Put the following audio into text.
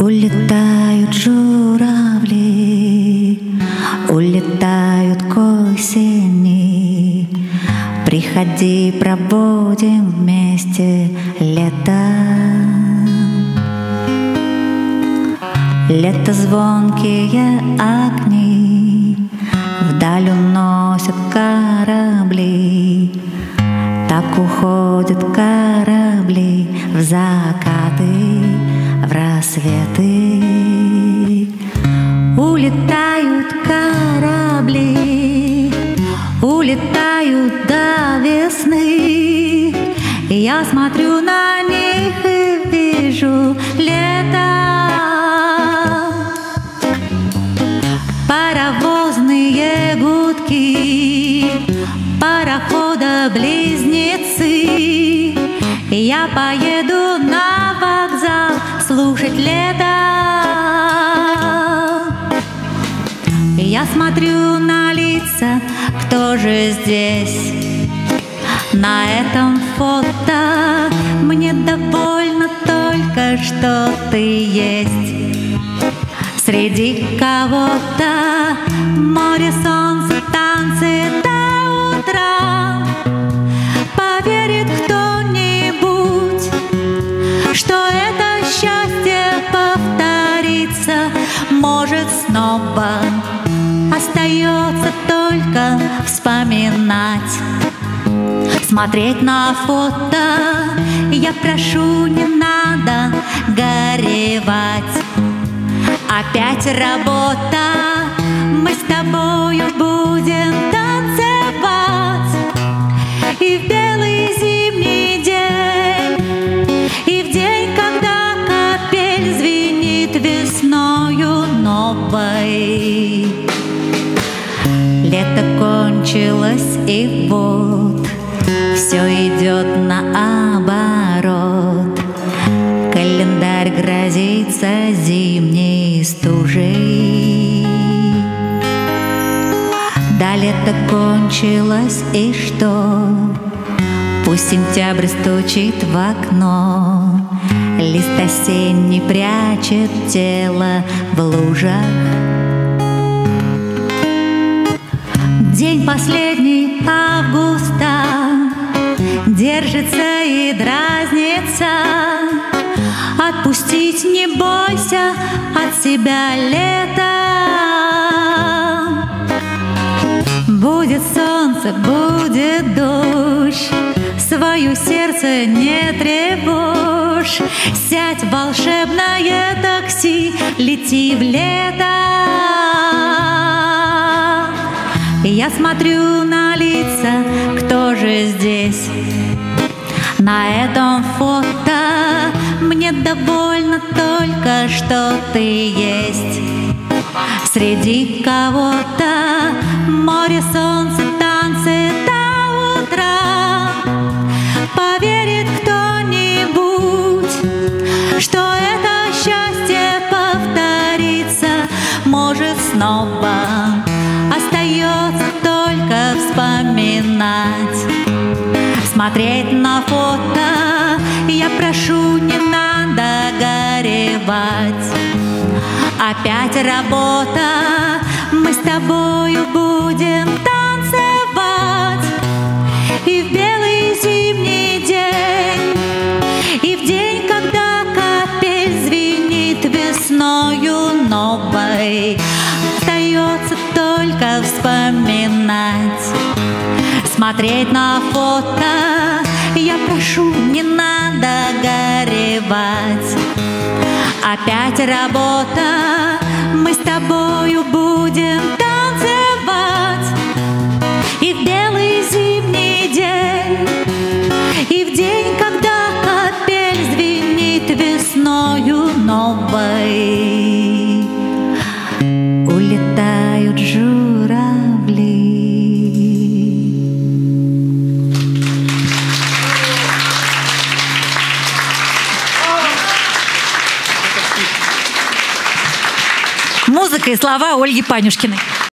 Улетают журавли, улетают к осени. Приходи, проводим вместе лето. Лето звонкие огни вдаль уносят корабли. Так уходят корабли в закаты, в рассветы. Улетают корабли, улетают до весны. Я смотрю на них и вижу лето. Паровозные гудки, парохода-близнецы. Я поеду на вокзал слушать лето. Я смотрю на лица, кто же здесь на этом фото. Мне довольно только, что ты есть среди кого-то. Море, солнце, танцы до утра. Поверит кто-нибудь, что это счастье повторится? Может, снова остается только вспоминать, смотреть на фото. Я прошу, не надо горевать. Опять работа, мы с тобою будем танцевать. И в белый зимний день, и в день, когда капель звенит весною новой. Лето кончилось, и вот все идет наоборот. Календарь грозится зимней стужей. Да, лето кончилось, и что? Пусть сентябрь стучит в окно, лист осенний прячет тело в лужах. День последний августа держится и дразнится. Отпустить не бойся от себя лето. Будет солнце, будет дождь, свое сердце не тревожь. Сядь в волшебное такси, лети в лето. Я смотрю на лица, кто же здесь на этом фото. Мне довольно только, что ты есть среди кого-то. Море, солнце, танцы до утра. Поверит кто-нибудь, что это счастье повторится? Может, снова остается только вспоминать, смотреть на фото. Я прошу, не надо горевать. Опять работа, мы с тобою будем танцевать. И в белый зимний день, и в день, когда капель звенит весною новой. Остается только вспоминать, смотреть на фото. Я прошу, не надо горевать. Опять работа, мы с тобою будем танцевать. И в белый зимний день, и в день, когда капель звенит весною новой. Улетают журавли. Музыка и слова Ольги Панюшкиной.